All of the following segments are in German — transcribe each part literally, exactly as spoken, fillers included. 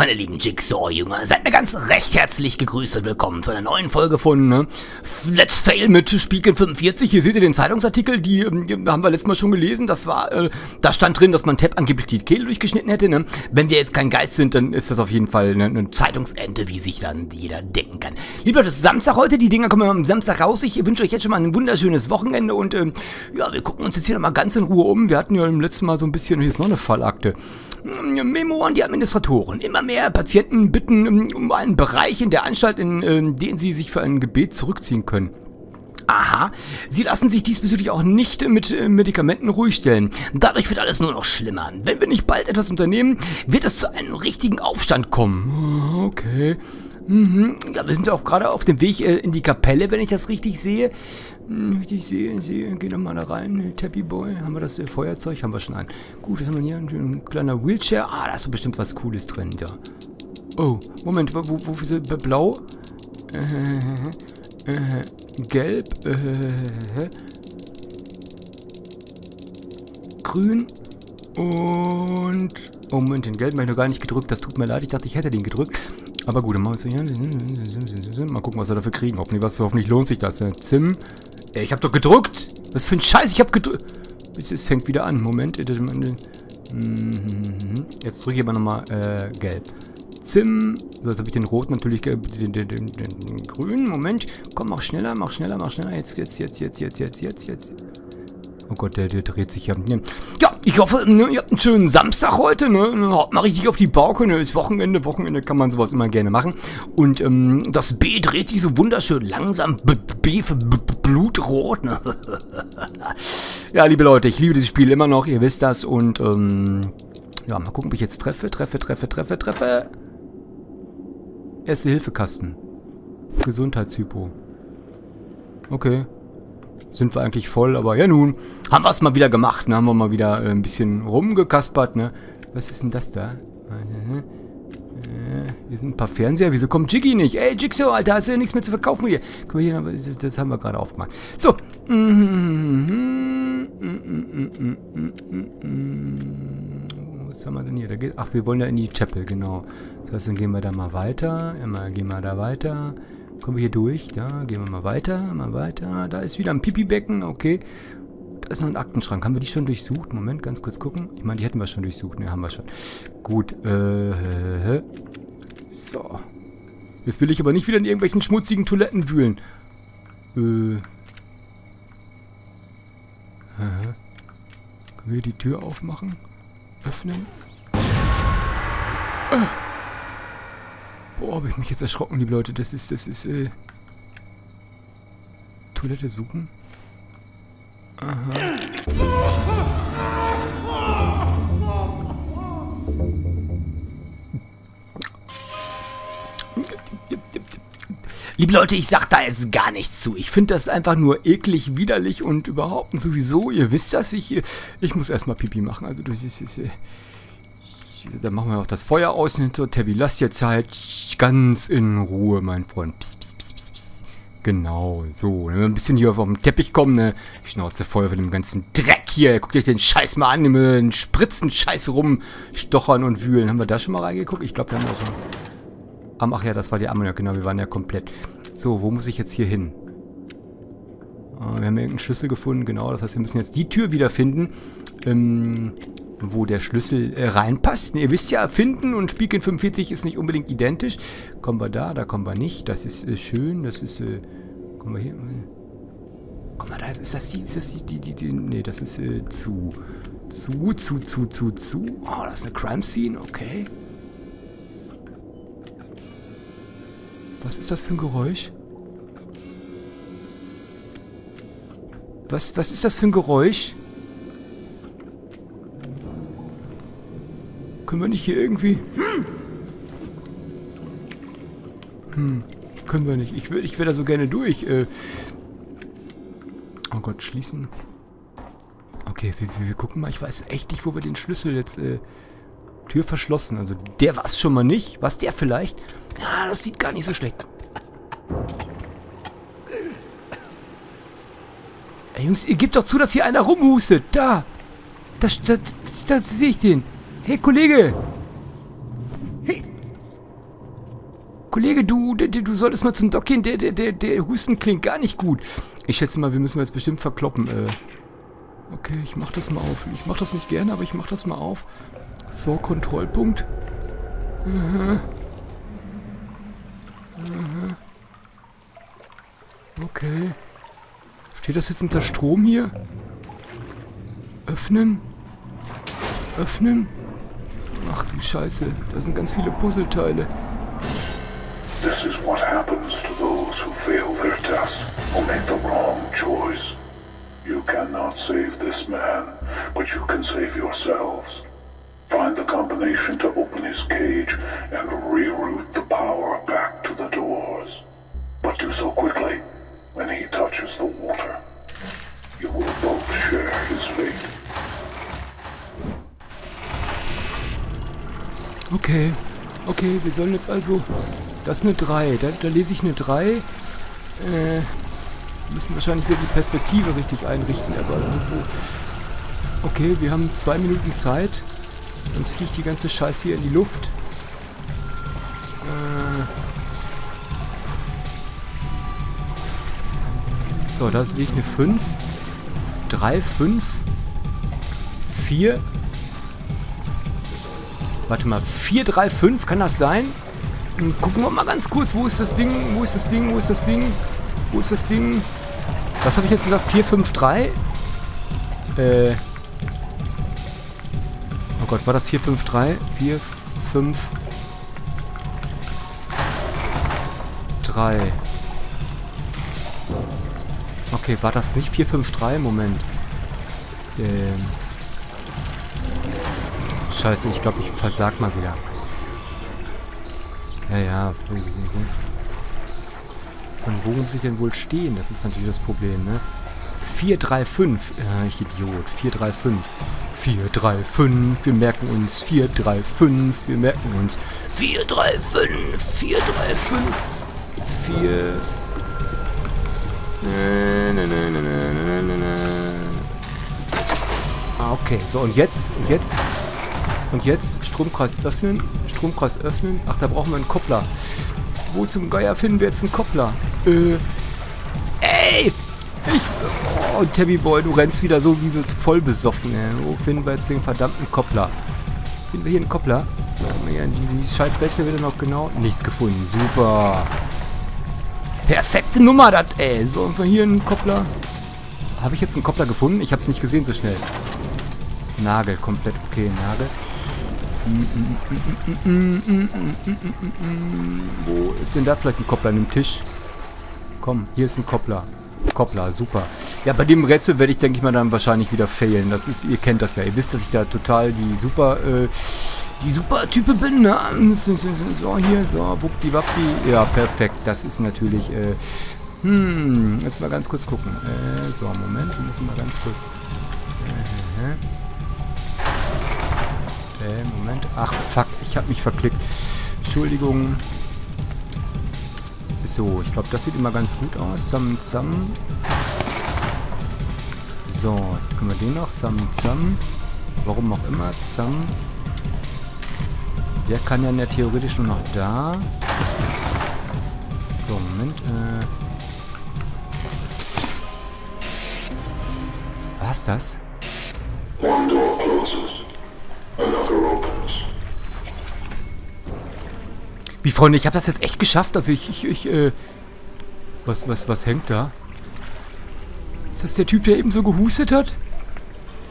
Meine lieben Jigsaw-Jünger, seid mir ganz recht herzlich gegrüßt und willkommen zu einer neuen Folge von ne, Let's Fail mit Spiegel fünfundvierzig. Hier seht ihr den Zeitungsartikel, die, die haben wir letztes Mal schon gelesen. Das war, äh, da stand drin, dass man Tapp angeblich die Kehle durchgeschnitten hätte. Ne? Wenn wir jetzt kein Geist sind, dann ist das auf jeden Fall eine, eine Zeitungsente, wie sich dann jeder denken kann. Liebe Leute, es ist Samstag heute, die Dinger kommen am Samstag raus. Ich wünsche euch jetzt schon mal ein wunderschönes Wochenende und ähm, ja, wir gucken uns jetzt hier nochmal ganz in Ruhe um. Wir hatten ja im letzten Mal so ein bisschen, hier ist noch eine Fallakte. Memo an die Administratoren. Immer mehr Patienten bitten um einen Bereich in der Anstalt, in den sie sich für ein Gebet zurückziehen können. Aha, sie lassen sich diesbezüglich auch nicht mit Medikamenten ruhigstellen. Dadurch wird alles nur noch schlimmer. Wenn wir nicht bald etwas unternehmen, wird es zu einem richtigen Aufstand kommen. Okay. Mhm. Ja, wir sind ja auch gerade auf dem Weg äh, in die Kapelle, wenn ich das richtig sehe. Hm, ich sehe, sehe, geh doch mal da rein. Tappy Boy, haben wir das äh, Feuerzeug? Haben wir schon ein. Gut, was haben wir hier? Ein kleiner Wheelchair. Ah, da ist doch bestimmt was Cooles drin, da. Oh, Moment, wo, wo, wo ist das? Blau? Äh, äh, gelb? Äh, grün? Und... Oh, Moment, den gelben habe ich noch gar nicht gedrückt. Das tut mir leid, ich dachte, ich hätte den gedrückt. Aber gut, dann machen wir es hier. Mal gucken, was wir dafür kriegen. Hoffentlich, was, hoffentlich lohnt sich das. Zim. Ey, ich hab doch gedrückt. Was für ein Scheiß. Ich hab gedrückt. Es fängt wieder an. Moment. Jetzt drücke ich aber nochmal äh, gelb. Zim. So, jetzt habe ich den roten natürlich. Den, den, den, den, den grünen. Moment. Komm, mach schneller, mach schneller, mach schneller. Jetzt, jetzt, jetzt, jetzt, jetzt, jetzt, jetzt, jetzt. Oh Gott, der, der dreht sich ja. Ja, ich hoffe, ihr habt einen schönen Samstag heute. Ne? Haut mal richtig auf die Bauke. Ne? Ist Wochenende. Wochenende kann man sowas immer gerne machen. Und ähm, das B dreht sich so wunderschön langsam. B, B für B, blutrot. Ne? Ja, liebe Leute, ich liebe dieses Spiel immer noch. Ihr wisst das. Und ähm, ja, mal gucken, ob ich jetzt treffe. Treffe, treffe, treffe, treffe. Erste-Hilfe-Kasten. Gesundheitshypo. Okay. Sind wir eigentlich voll, aber ja nun. Haben wir es mal wieder gemacht, ne? Haben wir mal wieder äh, ein bisschen rumgekaspert, ne? Was ist denn das da? Äh, hier sind ein paar Fernseher. Wieso kommt Jiggy nicht? Ey, Jigsaw, Alter, hast du ja nichts mehr zu verkaufen hier. Guck mal hier, das, das haben wir gerade aufgemacht. So. Was haben wir denn hier? Da geht, ach, wir wollen da in die Chapel, genau. Das heißt, dann gehen wir da mal weiter. Immer gehen wir da weiter. Kommen wir hier durch, da gehen wir mal weiter, mal weiter, da ist wieder ein Pipi-Becken, okay, da ist noch ein Aktenschrank, haben wir die schon durchsucht, Moment, ganz kurz gucken, ich meine, die hätten wir schon durchsucht, ne, haben wir schon, gut, äh, so, jetzt will ich aber nicht wieder in irgendwelchen schmutzigen Toiletten wühlen, äh, aha. Können wir die Tür aufmachen, öffnen, ah. Boah, habe ich mich jetzt erschrocken, liebe Leute. Das ist, das ist, äh... Toilette suchen? Aha. Liebe Leute, ich sag da jetzt gar nichts zu. Ich finde das einfach nur eklig, widerlich und überhaupt und sowieso. Ihr wisst das, ich, ich muss erstmal Pipi machen. Also, das ist, das ist dann machen wir auch das Feuer aus hinter. Tabby, lass jetzt halt ganz in Ruhe, mein Freund. Pss, pss, pss, pss, pss. Genau, so. Wenn wir ein bisschen hier auf dem Teppich kommen, ne? Schnauze voll von dem ganzen Dreck hier. Guckt euch den Scheiß mal an, den Spritzen-Scheiß rumstochern und wühlen. Haben wir da schon mal reingeguckt? Ich glaube, da haben wir schon. Ach, ach ja, das war die Ammoniak, genau, wir waren ja komplett. So, wo muss ich jetzt hier hin? Ah, wir haben irgendeinen Schlüssel gefunden, genau. Das heißt, wir müssen jetzt die Tür wieder finden. Ähm... wo der Schlüssel äh, reinpasst. Ne, ihr wisst ja, finden und Spielkind fünfundvierzig ist nicht unbedingt identisch. Kommen wir da, da kommen wir nicht. Das ist äh, schön, das ist, äh, kommen wir hier. Guck mal, da ist, ist das die, ist das die, die, die, die, nee, das ist, äh, zu. Zu, zu, zu, zu, zu. Oh, das ist eine Crime Scene, okay. Was ist das für ein Geräusch? Was, was ist das für ein Geräusch? Können wir nicht hier irgendwie... Hm, können wir nicht. Ich würde ich würde da so gerne durch. Äh oh Gott, schließen. Okay, wir, wir, wir gucken mal. Ich weiß echt nicht, wo wir den Schlüssel jetzt... Äh Tür verschlossen. Also der war es schon mal nicht. Was der vielleicht? Ja, das sieht gar nicht so schlecht. Ey, Jungs, ihr gebt doch zu, dass hier einer rumhustet. Da. Da, da, da, da sehe ich den. Hey, Kollege! Hey. Kollege, du, du, du solltest mal zum Doc gehen, der, der, der, der Husten klingt gar nicht gut. Ich schätze mal, wir müssen jetzt bestimmt verkloppen. Äh, okay, ich mach das mal auf. Ich mach das nicht gerne, aber ich mach das mal auf. So, Kontrollpunkt. Mhm. Mhm. Okay. Steht das jetzt unter Strom hier? Öffnen. Öffnen. Ach du Scheiße, da sind ganz viele Puzzleteile. This is what happens to those who fail their test or make the wrong choice. You cannot save this man, but you can save yourselves. Find the combination to open his cage and reroute the power back to the doors. But do so quickly, when he touches the water, you will both share his fate. Okay, okay, wir sollen jetzt also... Das ist eine drei, da, da lese ich eine drei. Äh, wir müssen wahrscheinlich wieder die Perspektive richtig einrichten, aber irgendwo... Okay, wir haben zwei Minuten Zeit. Sonst fliegt die ganze Scheiße hier in die Luft. Äh so, da sehe ich eine fünf. drei, fünf, vier... Warte mal, vier, drei, fünf, kann das sein? Und gucken wir mal ganz kurz, wo ist das Ding? Wo ist das Ding? Wo ist das Ding? Wo ist das Ding? Was habe ich jetzt gesagt? vier, fünf, drei? Äh. Oh Gott, war das vier, fünf, drei? vier, fünf, drei. Okay, war das nicht vier, fünf, drei? Moment. Ähm. Scheiße, ich glaube, ich versag mal wieder. Ja, ja. Von wo muss ich denn wohl stehen? Das ist natürlich das Problem, ne? vier, drei, fünf. Ja, ich Idiot. vier, drei, fünf. vier, drei, fünf. Wir merken uns. vier, drei, fünf. Wir merken uns. vier, drei, fünf. vier, drei, fünf. vier. Ne, ne, ne, ne, ne, ne, ne. Ah, okay. So, und jetzt? Und jetzt? Und jetzt Stromkreis öffnen, Stromkreis öffnen. Ach, da brauchen wir einen Koppler. Wo zum Geier finden wir jetzt einen Koppler? Äh, ey! Ich, oh, Tabby Boy, du rennst wieder so wie so voll besoffen. Ey. Wo finden wir jetzt den verdammten Koppler? Finden wir hier einen Koppler? Ja, die, die scheiß Rätsel wird noch genau... Nichts gefunden, super. Perfekte Nummer, das, ey. So, und wir hier einen Koppler. Habe ich jetzt einen Koppler gefunden? Ich habe es nicht gesehen so schnell. Nagel, komplett okay, Nagel. Wo ist denn da vielleicht ein Koppler an dem Tisch? Komm, hier ist ein Koppler. Koppler, super. Ja, bei dem Rätsel werde ich, denke ich mal, dann wahrscheinlich wieder failen. Das ist, ihr kennt das ja. Ihr wisst, dass ich da total die super, äh, die super Type bin, ne? So, hier, so, wuppdiwappdi. Ja, perfekt. Das ist natürlich, äh, hm, jetzt mal ganz kurz gucken. Äh, so, Moment, wir müssen mal ganz kurz. Äh, Moment. Ach, fuck. Ich habe mich verklickt. Entschuldigung. So, ich glaube, das sieht immer ganz gut aus. Zam, zam. So, können wir den noch? Zam, zam. Warum auch immer. Zam. Der kann ja theoretisch nur noch da. So, Moment. Äh. Was ist das? One door closes. Wie, Freunde, ich habe das jetzt echt geschafft. Also ich, ich, ich, äh... Was, was, was hängt da? Ist das der Typ, der eben so gehustet hat?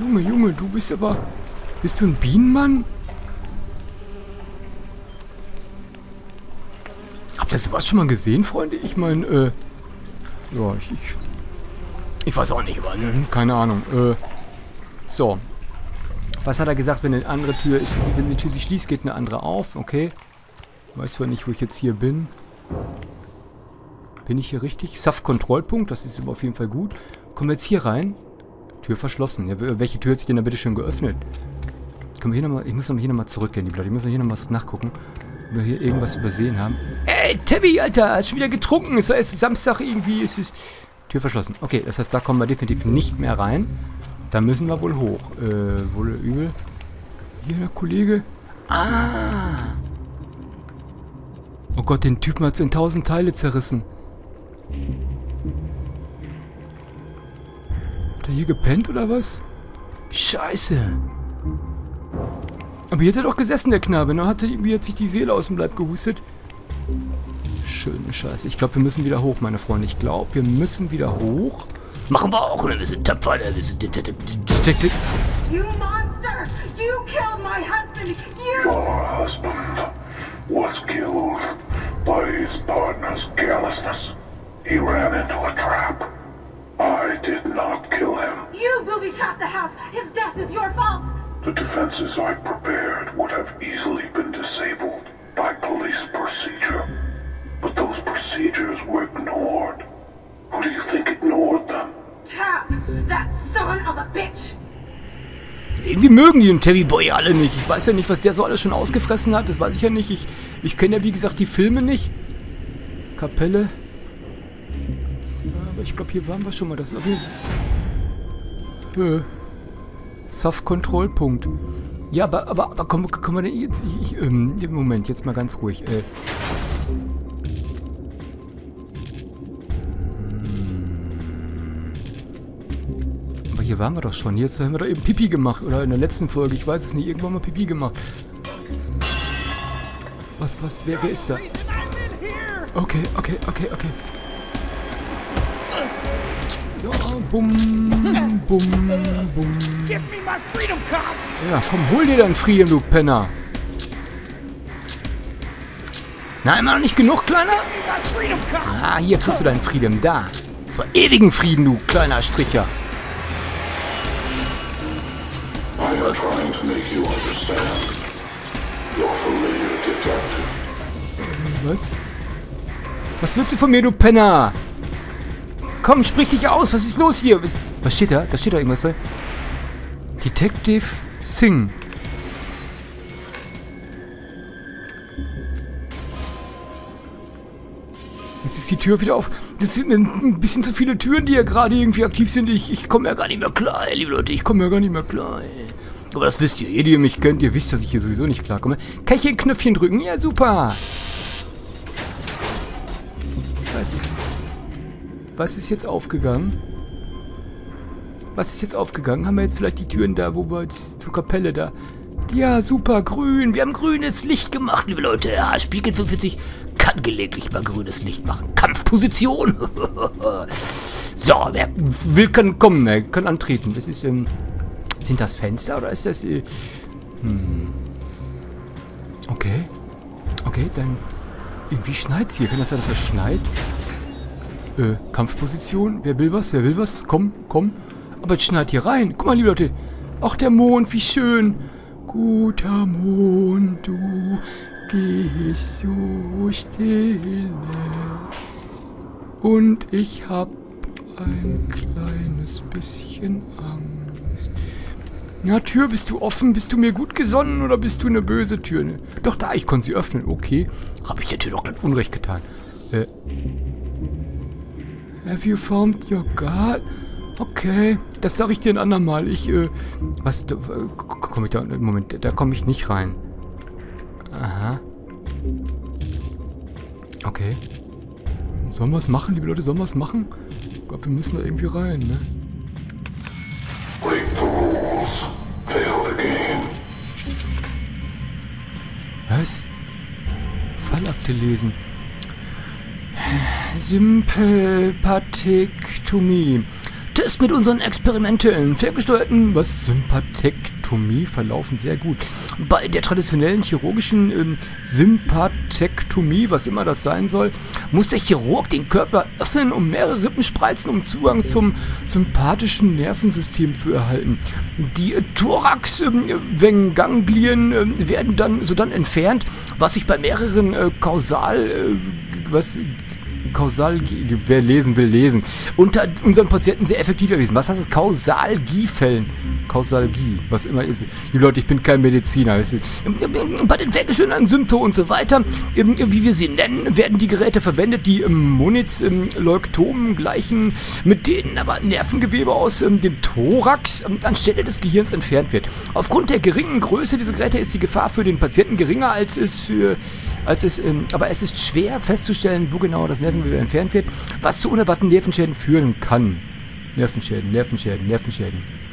Junge, Junge, du bist aber... Bist du ein Bienenmann? Habt ihr sowas schon mal gesehen, Freunde? Ich meine, äh... Ja, ich, ich... Ich weiß auch nicht, aber... Keine Ahnung, äh... So. Was hat er gesagt, wenn eine andere Tür ist? Wenn die Tür sich schließt, geht eine andere auf, okay. Weiß zwar nicht, wo ich jetzt hier bin. Bin ich hier richtig? Saft-Kontrollpunkt, das ist auf jeden Fall gut. Kommen wir jetzt hier rein. Tür verschlossen. Ja, welche Tür hat sich denn da bitte schon geöffnet? Können wir hier nochmal... Ich muss nochmal hier nochmal zurückgehen, die Blatt. Ich muss noch hier nochmal nachgucken, ob wir hier irgendwas übersehen haben. Ey, Tabby, Alter! Hast schon wieder getrunken? Es ist Samstag irgendwie. Es ist... Tür verschlossen. Okay, das heißt, da kommen wir definitiv nicht mehr rein. Da müssen wir wohl hoch. Äh, wohl übel. Hier, der Kollege. Ah! Oh Gott, den Typen hat's in tausend Teile zerrissen. Hat er hier gepennt oder was? Scheiße. Aber hier hat er doch gesessen, der Knabe, ne? Hat er irgendwie jetzt sich die Seele aus dem Leib gehustet? Schöne Scheiße. Ich glaube, wir müssen wieder hoch, meine Freunde. Ich glaube, wir müssen wieder hoch. Machen wir auch, oder? Wir sind tapfer, wir sind Detective. You monster! You killed my husband! You... Your husband was killed by his partner's carelessness. He ran into a trap. I did not kill him. You booby-trapped the house. His death is your fault. The defenses I prepared would have easily been disabled by police procedure. But those procedures were ignored. Who do you think ignored them? Tapp, that son of a bitch! Irgendwie mögen die den Teddy Boy alle nicht. Ich weiß ja nicht, was der so alles schon ausgefressen hat. Das weiß ich ja nicht. Ich, ich kenne ja, wie gesagt, die Filme nicht. Kapelle. Aber ich glaube, hier waren wir schon mal. Das ist auf jeden Fall... Äh. Soft-Control-Punkt. Ja, aber, aber, aber kommen, kommen wir denn jetzt... Ich, ich, ähm, Moment, jetzt mal ganz ruhig. Äh. Hier waren wir doch schon. Jetzt haben wir doch eben Pipi gemacht. Oder in der letzten Folge. Ich weiß es nicht. Irgendwann mal Pipi gemacht. Was, was? Wer, wer ist da? Okay, okay, okay, okay. So, bumm, bumm, bumm. Ja, komm, hol dir deinen Frieden, du Penner. Nein, immer noch nicht genug, Kleiner? Ah, hier kriegst du deinen Frieden. Da. Zwar ewigen Frieden, du kleiner Stricher. Was? Was willst du von mir, du Penner? Komm, sprich dich aus. Was ist los hier? Was steht da? Da steht da irgendwas. Ne? Detective Singh. Jetzt ist die Tür wieder auf. Das sind ein bisschen zu viele Türen, die ja gerade irgendwie aktiv sind. Ich, ich komme ja gar nicht mehr klar, liebe Leute. Ich komme ja gar nicht mehr klar, ey. Aber das wisst ihr, ihr, die ihr mich kennt, ihr wisst, dass ich hier sowieso nicht klarkomme. Kann ich hier ein Knöpfchen drücken? Ja, super! Was? Was ist jetzt aufgegangen? Was ist jetzt aufgegangen? Haben wir jetzt vielleicht die Türen da, wo wir die, zur Kapelle da... Ja, super, grün. Wir haben grünes Licht gemacht, liebe Leute. Ja, Spiegel fünfundvierzig kann gelegentlich mal grünes Licht machen. Kampfposition! So, wer will, kann kommen, wer kann antreten. Das ist, ähm... Sind das Fenster oder ist das... Äh, hm. Okay. Okay, dann... Irgendwie schneit's hier. Kann das sein, dass es schneit? Äh, Kampfposition. Wer will was? Wer will was? Komm, komm. Aber es schneit hier rein. Guck mal, liebe Leute. Ach, der Mond, wie schön. Guter Mond, du gehst so stille. Und ich hab ein kleines bisschen Angst. Na, Tür, bist du offen? Bist du mir gut gesonnen oder bist du eine böse Tür? Ne? Doch, da, ich konnte sie öffnen. Okay. Habe ich der Tür doch ganz Unrecht getan. Äh. Have you found your God? Okay. Das sage ich dir ein andermal. Ich, äh. Was? Da, komm ich da. Moment, da komme ich nicht rein. Aha. Okay. Sollen wir es machen, liebe Leute? Sollen wir es machen? Ich glaube, wir müssen da irgendwie rein, ne? Was? Fallakte lesen. Sympathektomie. Test mit unseren experimentellen, ferngesteuerten, was Sympathektomie verlaufen sehr gut. Bei der traditionellen chirurgischen ähm, Sympathektomie, was immer das sein soll, muss der Chirurg den Körper öffnen, um mehrere Rippen spreizen, um Zugang zum sympathischen Nervensystem zu erhalten. Die äh, Thorax-Wenganglien äh, äh, werden dann sodann entfernt, was sich bei mehreren äh, Kausal... Äh, was... Kausalgie, wer lesen will, lesen. Unter unseren Patienten sehr effektiv erwiesen. Was heißt das? Kausalgie-Fällen. Kausalgie, was immer ist. Die Leute, ich bin kein Mediziner. Bei den weggeschönten Symptomen und so weiter, wie wir sie nennen, werden die Geräte verwendet, die Moniz Leuktomen gleichen, mit denen aber Nervengewebe aus dem Thorax anstelle des Gehirns entfernt wird. Aufgrund der geringen Größe dieser Geräte ist die Gefahr für den Patienten geringer als es für, als es, aber es ist schwer festzustellen, wo genau das Nervengewebe entfernt wird, was zu unerwarteten Nervenschäden führen kann. Nervenschäden, Nervenschäden, Nervenschäden.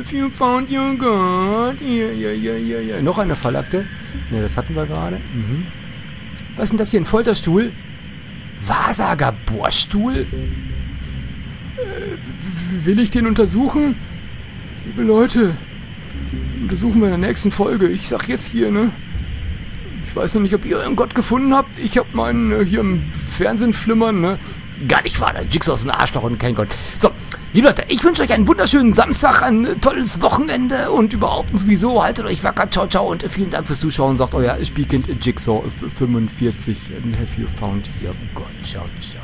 If you found your God. Ja, ja, ja, ja, ja. Noch eine Fallakte. Ja, das hatten wir gerade. Mhm. Was ist denn das hier? Ein Folterstuhl? Wahrsagerbohrstuhl? Äh, will ich den untersuchen? Liebe Leute, untersuchen wir in der nächsten Folge. Ich sag jetzt hier, ne? Ich weiß noch nicht, ob ihr einen Gott gefunden habt. Ich hab meinen äh, hier im Fernsehen flimmern, ne? Gar nicht wahr, der Jigsaw ist ein Arschloch und kein Gott. So, liebe Leute, ich wünsche euch einen wunderschönen Samstag, ein tolles Wochenende und überhaupt sowieso. Haltet euch wacker, ciao, ciao und vielen Dank fürs Zuschauen, sagt euer Spielkind Jigsaw fünfundvierzig. Have you found your God? Ciao, ciao.